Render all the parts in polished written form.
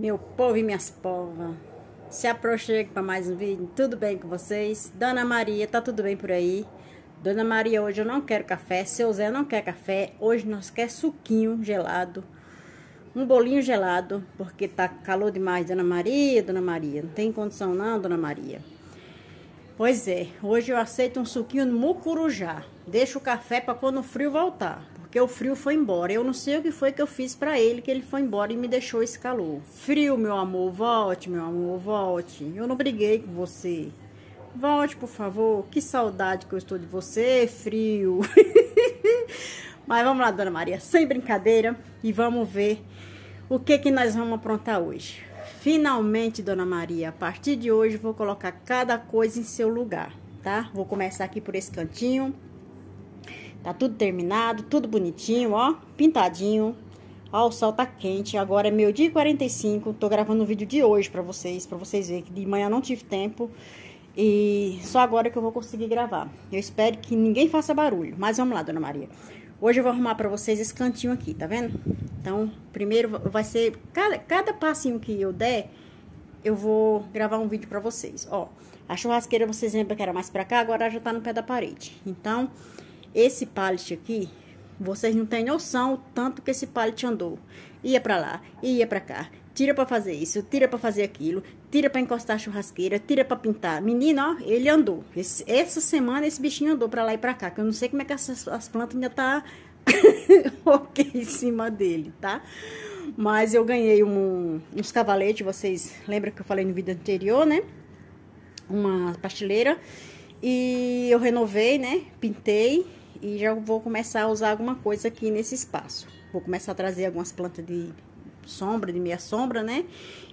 Meu povo e minhas povas, se aproxime para mais um vídeo. Tudo bem com vocês? Dona Maria, tá tudo bem por aí? Dona Maria, hoje eu não quero café, seu Zé não quer café. Hoje nós quer suquinho gelado, um bolinho gelado, porque tá calor demais, Dona Maria, Dona Maria. Não tem condição não, Dona Maria. Pois é, hoje eu aceito um suquinho no mucurujá. Deixa o café para quando o frio voltar, porque o frio foi embora. Eu não sei o que foi que eu fiz para ele, que ele foi embora e me deixou esse calor. Frio, meu amor, volte. Eu não briguei com você. Volte, por favor. Que saudade que eu estou de você, frio. Mas vamos lá, Dona Maria, sem brincadeira, e vamos ver o que nós vamos aprontar hoje. Finalmente, Dona Maria, a partir de hoje vou colocar cada coisa em seu lugar, tá? Vou começar aqui por esse cantinho. Tá tudo terminado, tudo bonitinho, ó, pintadinho. Ó, o sol tá quente, agora é meio dia e 45, tô gravando um vídeo de hoje pra vocês verem que de manhã não tive tempo. E só agora que eu vou conseguir gravar. Eu espero que ninguém faça barulho, mas vamos lá, Dona Maria. Hoje eu vou arrumar pra vocês esse cantinho aqui, tá vendo? Então, primeiro vai ser, cada passinho que eu der, eu vou gravar um vídeo pra vocês, ó. A churrasqueira, vocês lembram que era mais pra cá, agora já tá no pé da parede. Então, esse pallet aqui, vocês não têm noção o tanto que esse pallet andou. Ia pra lá, ia pra cá, tira pra fazer isso, tira pra fazer aquilo, tira pra encostar a churrasqueira, tira pra pintar. Menina, ó, ele andou. Essa semana esse bichinho andou pra lá e pra cá, que eu não sei como é que as plantas ainda tá ok em cima dele, tá? Mas eu ganhei uns cavaletes, vocês lembram que eu falei no vídeo anterior, né? Uma prateleira. E eu renovei, né? Pintei e já vou começar a usar alguma coisa aqui nesse espaço. Vou começar a trazer algumas plantas de sombra, de meia sombra, né?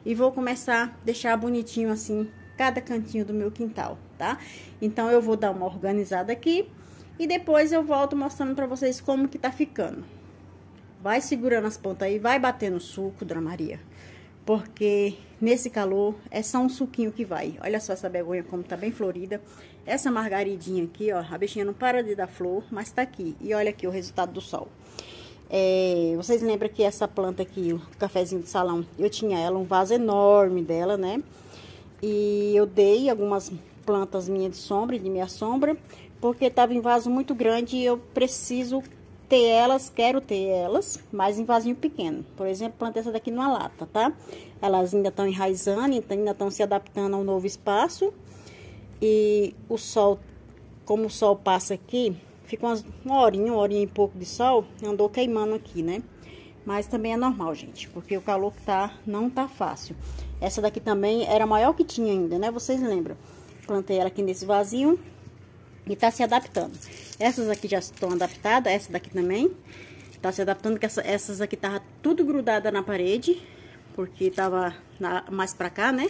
E vou começar a deixar bonitinho assim cada cantinho do meu quintal, tá? Então eu vou dar uma organizada aqui e depois eu volto mostrando pra vocês como que tá ficando. Vai segurando as pontas aí, vai batendo suco, Dona Maria. Porque nesse calor é só um suquinho que vai. Olha só essa begonha como tá bem florida. Essa margaridinha aqui, ó, a bichinha não para de dar flor, mas tá aqui. E olha aqui o resultado do sol. É, vocês lembram que essa planta aqui, o cafezinho de salão, eu tinha ela, um vaso enorme dela, né? E eu dei algumas plantas minhas de sombra e de meia sombra, porque tava em vaso muito grande e eu preciso ter elas, quero ter elas, mas em vasinho pequeno. Por exemplo, plantei essa daqui numa lata, tá? Elas ainda estão enraizando, ainda estão se adaptando ao novo espaço. E o sol, como o sol passa aqui, ficou uma horinha e pouco de sol, andou queimando aqui, né? Mas também é normal, gente, porque o calor que tá, não tá fácil. Essa daqui também era a maior que tinha ainda, né? Vocês lembram? Plantei ela aqui nesse vasinho. E tá se adaptando. Essas aqui já estão adaptadas, essa daqui também. Tá se adaptando, porque essas aqui tava tudo grudada na parede, porque tava mais pra cá, né?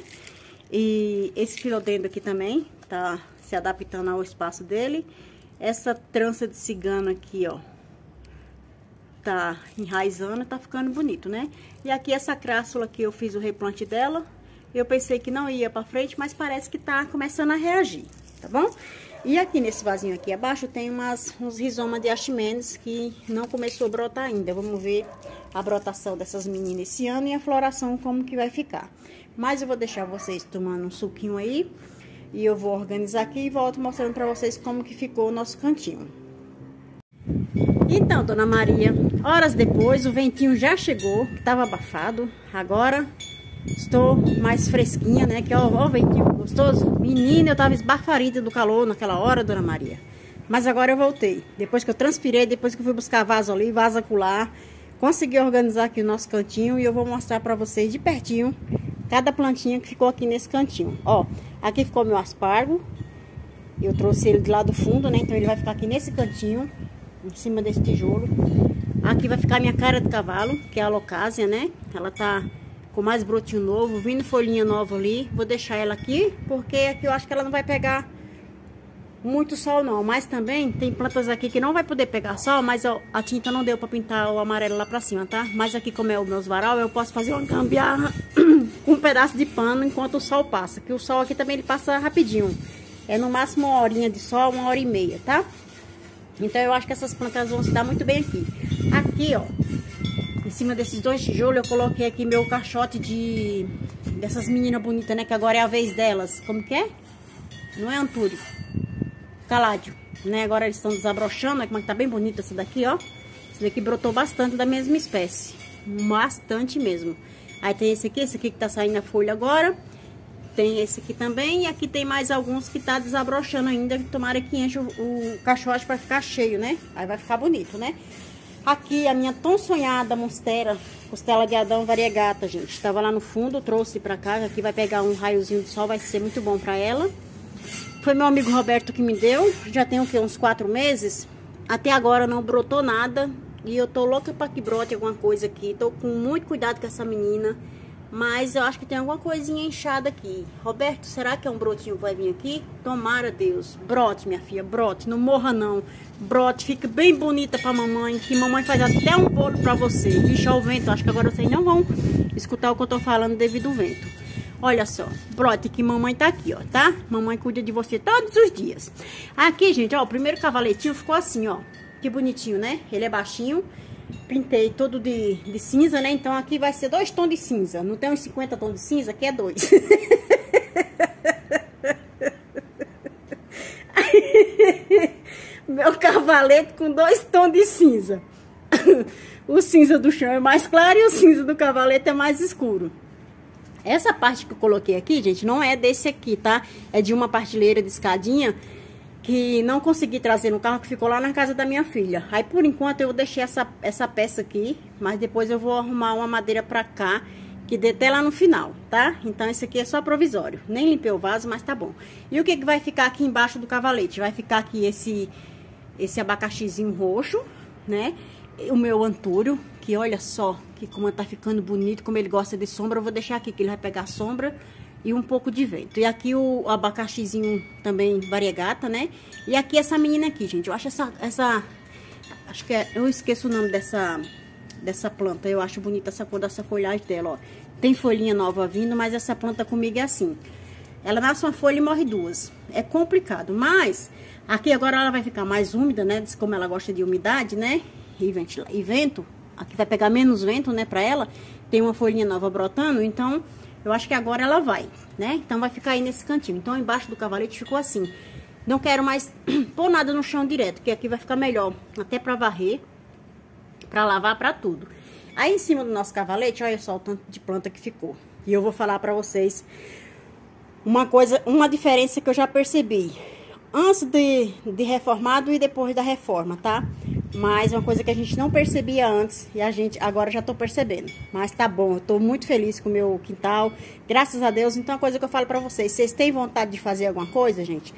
E esse filodendro aqui também tá se adaptando ao espaço dele. Essa trança de cigano aqui, ó, tá enraizando e tá ficando bonito, né? E aqui essa crássula que eu fiz o replante dela. Eu pensei que não ia pra frente, mas parece que tá começando a reagir, tá bom? E aqui nesse vasinho aqui abaixo tem uns rizomas de achimenes que não começou a brotar ainda. Vamos ver a brotação dessas meninas esse ano e a floração como que vai ficar. Mas eu vou deixar vocês tomando um suquinho aí e eu vou organizar aqui e volto mostrando pra vocês como que ficou o nosso cantinho. Então, Dona Maria, horas depois o ventinho já chegou, que tava abafado. Agora estou mais fresquinha, né? Que ó, o ventinho gostoso. Menina, eu tava esbafarida do calor naquela hora, Dona Maria. Mas agora eu voltei. Depois que eu transpirei, depois que eu fui buscar vaso ali, vaso acolá, consegui organizar aqui o nosso cantinho e eu vou mostrar pra vocês de pertinho cada plantinha que ficou aqui nesse cantinho. Ó, aqui ficou meu aspargo. Eu trouxe ele de lá do fundo, né? Então ele vai ficar aqui nesse cantinho, em cima desse tijolo. Aqui vai ficar minha cara de cavalo, que é a alocásia, né? Ela tá com mais brotinho novo, vindo folhinha nova ali. Vou deixar ela aqui, porque aqui eu acho que ela não vai pegar muito sol não. Mas também tem plantas aqui que não vai poder pegar sol, mas a tinta não deu pra pintar o amarelo lá pra cima, tá? Mas aqui como é o meus varal, eu posso fazer uma gambiarra com um pedaço de pano enquanto o sol passa. Que o sol aqui também ele passa rapidinho. É no máximo uma horinha de sol, uma hora e meia, tá? Então eu acho que essas plantas vão se dar muito bem aqui. Aqui, ó, em cima desses dois tijolos, eu coloquei aqui meu caixote de... dessas meninas bonitas, né? Que agora é a vez delas. Como que é? Não é, Antúrio? Caládio, né? Agora eles estão desabrochando. Olha como tá bem bonita essa daqui, ó. Essa daqui brotou bastante da mesma espécie. Bastante mesmo. Aí tem esse aqui que tá saindo a folha agora. Tem esse aqui também. E aqui tem mais alguns que tá desabrochando ainda. Tomara que enche o caixote pra ficar cheio, né? Aí vai ficar bonito, né? Aqui a minha tão sonhada Monstera, costela de Adão variegata, gente. Tava lá no fundo, trouxe pra cá. Aqui vai pegar um raiozinho de sol, vai ser muito bom pra ela. Foi meu amigo Roberto que me deu. Já tem o quê? Uns 4 meses. Até agora não brotou nada. E eu tô louca pra que brote alguma coisa aqui. Tô com muito cuidado com essa menina. Mas eu acho que tem alguma coisinha inchada aqui. Roberto, será que é um brotinho que vai vir aqui? Tomara, Deus. Brote, minha filha, brote. Não morra, não. Brote, fica bem bonita pra mamãe. Que mamãe faz até um bolo pra você. Ixi, o vento. Acho que agora vocês não vão escutar o que eu tô falando devido ao vento. Olha só. Brote que mamãe tá aqui, ó, tá? Mamãe cuida de você todos os dias. Aqui, gente, ó. O primeiro cavaletinho ficou assim, ó. Que bonitinho, né? Ele é baixinho. Pintei todo de cinza, né? Então aqui vai ser 2 tons de cinza. Não tem uns 50 tons de cinza? Aqui é 2. Meu cavalete com 2 tons de cinza. O cinza do chão é mais claro e o cinza do cavalete é mais escuro. Essa parte que eu coloquei aqui, gente, não é desse aqui, tá? É de uma partilheira de escadinha que não consegui trazer no carro, que ficou lá na casa da minha filha. Aí, por enquanto, eu deixei essa peça aqui, mas depois eu vou arrumar uma madeira pra cá, que dê até lá no final, tá? Então, esse aqui é só provisório. Nem limpei o vaso, mas tá bom. E o que vai ficar aqui embaixo do cavalete? Vai ficar aqui esse abacaxizinho roxo, né? E o meu antúrio, que olha só, que como tá ficando bonito, como ele gosta de sombra, eu vou deixar aqui, que ele vai pegar sombra e um pouco de vento. E aqui o abacaxizinho também variegata, né? E aqui essa menina aqui, gente. Eu acho acho que é... Eu esqueço o nome dessa planta. Eu acho bonita essa cor dessa folhagem dela, ó. Tem folhinha nova vindo, mas essa planta comigo é assim. Ela nasce uma folha e morre 2. É complicado, mas... Aqui agora ela vai ficar mais úmida, né? Como ela gosta de umidade, né? E vento. Aqui vai pegar menos vento, né? Pra ela. Tem uma folhinha nova brotando, então... Eu acho que agora ela vai, né? Então vai ficar aí nesse cantinho. Então embaixo do cavalete ficou assim. Não quero mais pôr nada no chão direto, porque aqui vai ficar melhor. Até pra varrer, pra lavar, pra tudo. Aí em cima do nosso cavalete, olha só o tanto de planta que ficou. E eu vou falar pra vocês uma diferença que eu já percebi. Antes de reformado e depois da reforma, tá? Mas uma coisa que a gente não percebia antes e a gente agora já tô percebendo. Mas tá bom, eu tô muito feliz com o meu quintal, graças a Deus. Então, a coisa que eu falo pra vocês, vocês têm vontade de fazer alguma coisa, gente?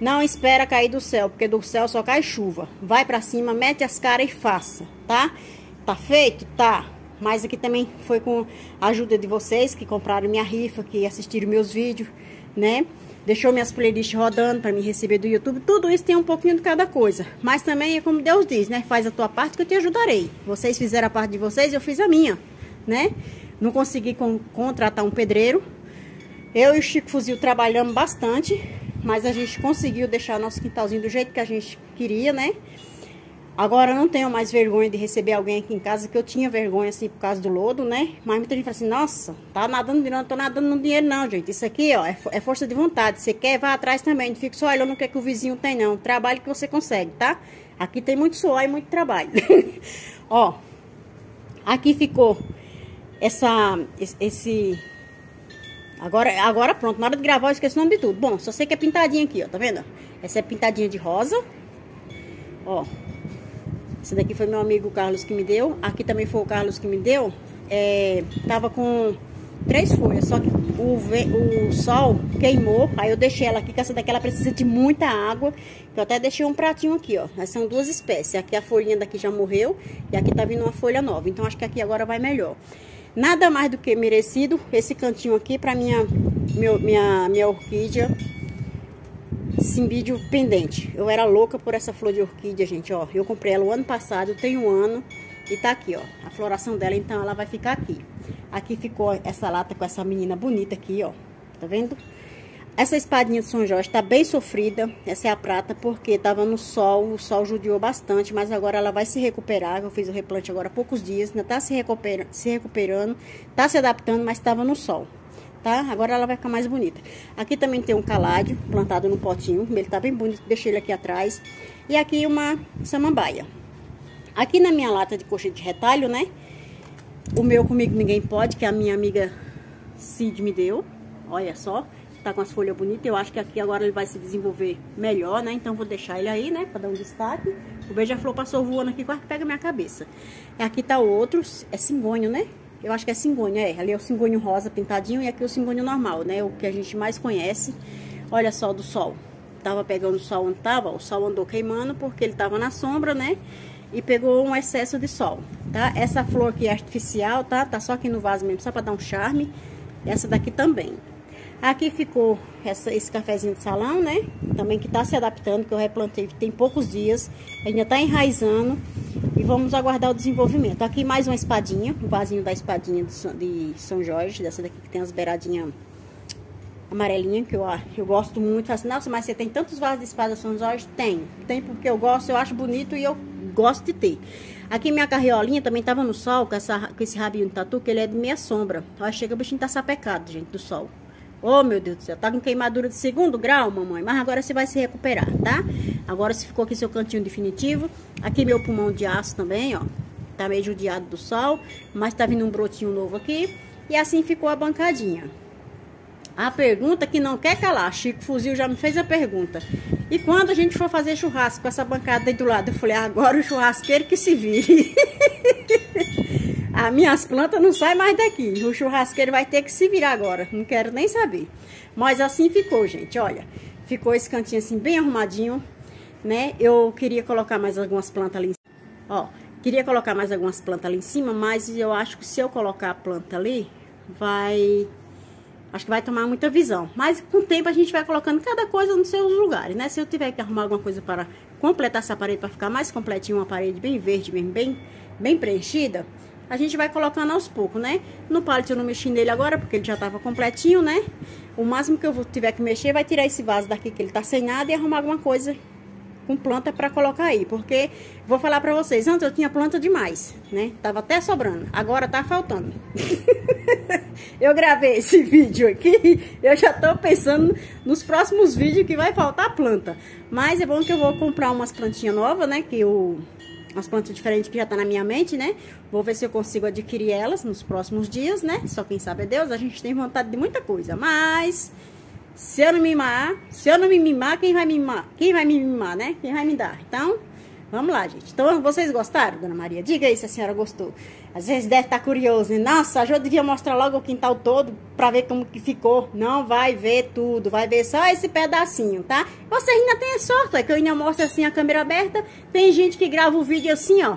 Não espera cair do céu, porque do céu só cai chuva. Vai pra cima, mete as caras e faça, tá? Tá feito? Tá. Mas aqui também foi com a ajuda de vocês que compraram minha rifa, que assistiram meus vídeos, né? Deixou minhas playlists rodando para me receber do YouTube. Tudo isso tem um pouquinho de cada coisa. Mas também é como Deus diz, né? Faz a tua parte que eu te ajudarei. Vocês fizeram a parte de vocês, eu fiz a minha, né? Não consegui contratar um pedreiro. Eu e o Chico Fuzil trabalhamos bastante. Mas a gente conseguiu deixar nosso quintalzinho do jeito que a gente queria, né? Agora eu não tenho mais vergonha de receber alguém aqui em casa, que eu tinha vergonha, assim, por causa do lodo, né? Mas muita gente fala assim, nossa, tá nadando, não tô nadando no dinheiro não, gente. Isso aqui, ó, é força de vontade. Você quer, vá atrás também. Não fica só olhando o que é que o vizinho tem, não. Trabalho que você consegue, tá? Aqui tem muito suor e muito trabalho. Ó, aqui ficou esse... Agora pronto, na hora de gravar eu esqueci o nome de tudo. Bom, só sei que é pintadinha aqui, ó, tá vendo? Essa é pintadinha de rosa. Ó. Esse daqui foi meu amigo Carlos que me deu. Aqui também foi o Carlos que me deu. Tava com 3 folhas, só que o sol queimou. Aí eu deixei ela aqui, que essa daqui ela precisa de muita água. Eu até deixei um pratinho aqui, ó. Essas são 2 espécies. Aqui a folhinha daqui já morreu e aqui tá vindo uma folha nova. Então acho que aqui agora vai melhor. Nada mais do que merecido esse cantinho aqui pra minha orquídea Cimbídio pendente. Eu era louca por essa flor de orquídea, gente, ó. Eu comprei ela o ano passado, tem 1 ano. E tá aqui, ó, a floração dela. Então ela vai ficar aqui. Aqui ficou essa lata com essa menina bonita aqui, ó. Tá vendo? Essa espadinha de São Jorge tá bem sofrida, essa é a prata, porque tava no sol, o sol judiou bastante, mas agora ela vai se recuperar. Eu fiz o replante agora há poucos dias, ainda tá se recuperando, tá se adaptando, mas tava no sol, tá? Agora ela vai ficar mais bonita. Aqui também tem um caládio plantado no potinho, ele tá bem bonito, deixei ele aqui atrás. E aqui uma samambaia. Aqui na minha lata de coxa de retalho, né? O meu comigo ninguém pode, que a minha amiga Cid me deu, olha só. Tá com as folhas bonitas, eu acho que aqui agora ele vai se desenvolver melhor, né? Então vou deixar ele aí, né? Pra dar um destaque. O beija-flor passou voando aqui, quase pega minha cabeça. Aqui tá outro, é cingonho, né? Eu acho que é cingonho, é. Ali é o cingonho rosa pintadinho e aqui é o cingonho normal, né? O que a gente mais conhece. Olha só, do sol. Tava pegando o sol onde tava, o sol andou queimando porque ele tava na sombra, né? E pegou um excesso de sol, tá? Essa flor aqui é artificial, tá? Tá só aqui no vaso mesmo, só pra dar um charme. Essa daqui também. Aqui ficou esse cafezinho de salão, né? Também que tá se adaptando, que eu replantei tem poucos dias. Ainda tá enraizando e vamos aguardar o desenvolvimento. Aqui mais uma espadinha, um vasinho da espadinha de São Jorge. Dessa daqui que tem as beiradinhas amarelinhas, que eu gosto muito. Assim, nossa, mas você tem tantos vasos de espada de São Jorge? Tem porque eu gosto, eu acho bonito e eu gosto de ter. Aqui minha carriolinha também tava no sol, com esse rabinho de tatu, que ele é de meia sombra. Olha, chega, o bichinho tá sapecado, gente, do sol. Oh, meu Deus do céu, tá com queimadura de 2º grau, mamãe, mas agora você vai se recuperar, tá? Agora você ficou aqui seu cantinho definitivo. Aqui meu pulmão de aço também, ó, tá meio judiado do sol, mas tá vindo um brotinho novo aqui. E assim ficou a bancadinha. A pergunta que não quer calar, Chico Fuzil já me fez a pergunta. E quando a gente for fazer churrasco com essa bancada aí do lado? Eu falei, agora o churrasqueiro que se vire. As minhas plantas não saem mais daqui. O churrasqueiro vai ter que se virar agora. Não quero nem saber. Mas assim ficou, gente. Olha, ficou esse cantinho assim bem arrumadinho, né? Eu queria colocar mais algumas plantas ali em cima. Ó, queria colocar mais algumas plantas ali em cima, mas eu acho que se eu colocar a planta ali, vai... Acho que vai tomar muita visão. Mas com o tempo a gente vai colocando cada coisa nos seus lugares, né? Se eu tiver que arrumar alguma coisa para completar essa parede, para ficar mais completinha, uma parede bem verde mesmo, bem preenchida... A gente vai colocando aos poucos, né? No pallet eu não mexi nele agora, porque ele já tava completinho, né? O máximo que eu tiver que mexer vai tirar esse vaso daqui, que ele tá sem nada, e arrumar alguma coisa com planta pra colocar aí. Porque, vou falar pra vocês, antes eu tinha planta demais, né? Tava até sobrando, agora tá faltando. Eu gravei esse vídeo aqui, eu já tô pensando nos próximos vídeos que vai faltar planta. Mas é bom que eu vou comprar umas plantinhas novas, né? Que eu... Umas plantas diferentes que já tá na minha mente, né? Vou ver se eu consigo adquirir elas nos próximos dias, né? Só quem sabe é Deus, a gente tem vontade de muita coisa. Mas, se eu não me mimar, quem vai me mimar? Quem vai me mimar, né? Quem vai me dar? Então, vamos lá, gente. Então, vocês gostaram, Dona Maria? Diga aí se a senhora gostou. Às vezes deve estar curioso, né? Nossa, eu devia mostrar logo o quintal todo pra ver como que ficou. Não vai ver tudo, vai ver só esse pedacinho, tá? Você ainda tem sorte, é que eu ainda mostro assim a câmera aberta. Tem gente que grava o vídeo assim, ó.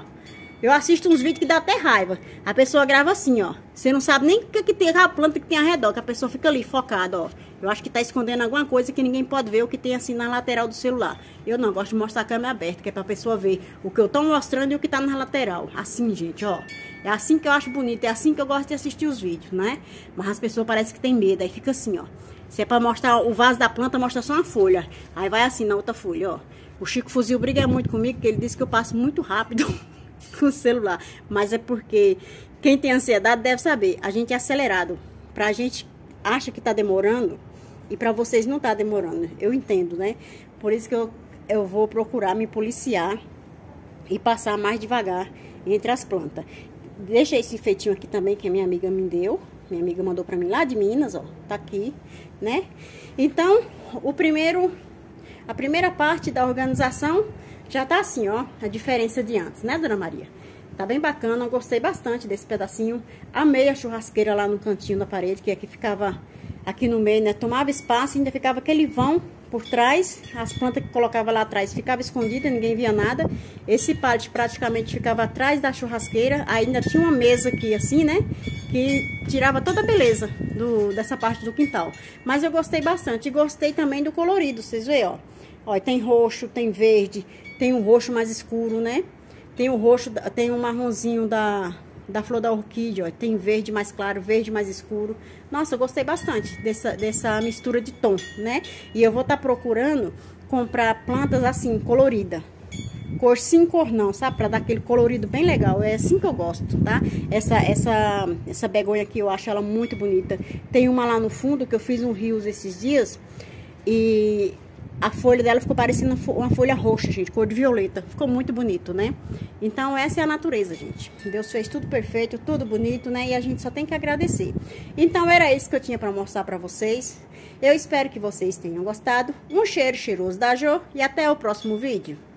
Eu assisto uns vídeos que dá até raiva. A pessoa grava assim, ó. Você não sabe nem o que tem a planta que tem ao redor, que a pessoa fica ali focada, ó. Eu acho que tá escondendo alguma coisa que ninguém pode ver, o que tem assim na lateral do celular. Eu não gosto de mostrar a câmera aberta, que é pra pessoa ver o que eu tô mostrando e o que tá na lateral. Assim, gente, ó. É assim que eu acho bonito, é assim que eu gosto de assistir os vídeos, né? Mas as pessoas parecem que tem medo, aí fica assim, ó. Se é pra mostrar o vaso da planta, mostra só uma folha. Aí vai assim na outra folha, ó. O Chico Fuzil briga muito comigo, porque ele disse que eu passo muito rápido com o celular, mas é porque quem tem ansiedade deve saber, a gente é acelerado, pra gente acha que tá demorando e pra vocês não tá demorando, eu entendo, né? Por isso que eu vou procurar me policiar e passar mais devagar entre as plantas. Deixei esse enfeitinho aqui também que a minha amiga me deu, minha amiga mandou pra mim lá de Minas, ó, tá aqui, né? Então, a primeira parte da organização já tá assim, ó, a diferença de antes, né, Dona Maria? Tá bem bacana, eu gostei bastante desse pedacinho. Amei a churrasqueira lá no cantinho da parede, que aqui ficava aqui no meio, né? Tomava espaço e ainda ficava aquele vão por trás. As plantas que colocava lá atrás ficava escondida, ninguém via nada. Esse pallet praticamente ficava atrás da churrasqueira. Ainda tinha uma mesa aqui assim, né? Que tirava toda a beleza dessa parte do quintal. Mas eu gostei bastante e gostei também do colorido, vocês veem, ó. Ó, tem roxo, tem verde, tem um roxo mais escuro, né? Tem um marronzinho da, da flor da orquídea, ó, tem verde mais claro, verde mais escuro. Nossa, eu gostei bastante dessa mistura de tom, né? E eu vou estar procurando comprar plantas assim, colorida. Cor sim, cor não, sabe? Pra dar aquele colorido bem legal. É assim que eu gosto, tá? Essa begonha aqui, eu acho ela muito bonita. Tem uma lá no fundo, que eu fiz um rios esses dias. E a folha dela ficou parecendo uma folha roxa, gente. Cor de violeta. Ficou muito bonito, né? Então, essa é a natureza, gente. Deus fez tudo perfeito, tudo bonito, né? E a gente só tem que agradecer. Então, era isso que eu tinha pra mostrar pra vocês. Eu espero que vocês tenham gostado. Um cheiro cheiroso da Jo. E até o próximo vídeo.